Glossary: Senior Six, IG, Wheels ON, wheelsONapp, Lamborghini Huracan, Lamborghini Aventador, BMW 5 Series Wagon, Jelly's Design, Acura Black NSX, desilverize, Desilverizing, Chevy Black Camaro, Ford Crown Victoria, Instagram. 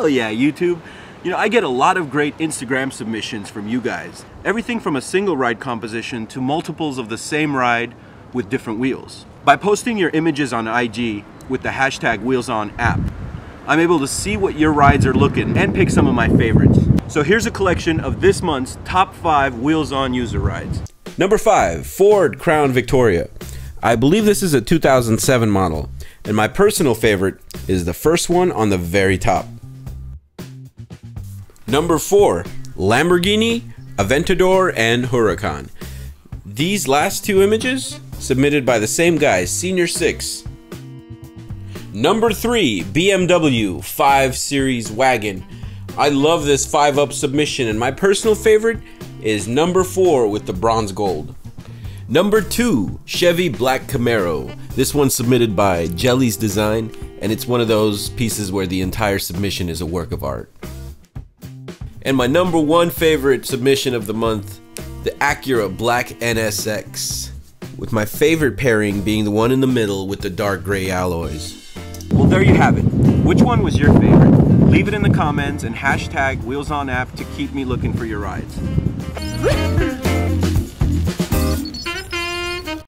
hell yeah, YouTube. You know, I get a lot of great Instagram submissions from you guys. Everything from a single ride composition to multiples of the same ride with different wheels. By posting your images on IG with the hashtag wheelsONapp, I'm able to see what your rides are looking and pick some of my favorites. So here's a collection of this month's top 5 Wheels On user rides. Number 5, Ford Crown Victoria. I believe this is a 2007 model, and my personal favorite is the first one on the very top. Number 4, Lamborghini, Aventador, and Huracan. These last two images submitted by the same guy, Senior Six. Number 3, BMW 5 Series Wagon. I love this 5-up submission, and my personal favorite is number 4 with the bronze gold. Number 2, Chevy Black Camaro. This one's submitted by Jelly's Design, and it's one of those pieces where the entire submission is a work of art. And my number 1 favorite submission of the month, the Acura Black NSX, with my favorite pairing being the one in the middle with the dark gray alloys. Well, there you have it. Which one was your favorite? Leave it in the comments and hashtag WheelsONapp to keep me looking for your rides.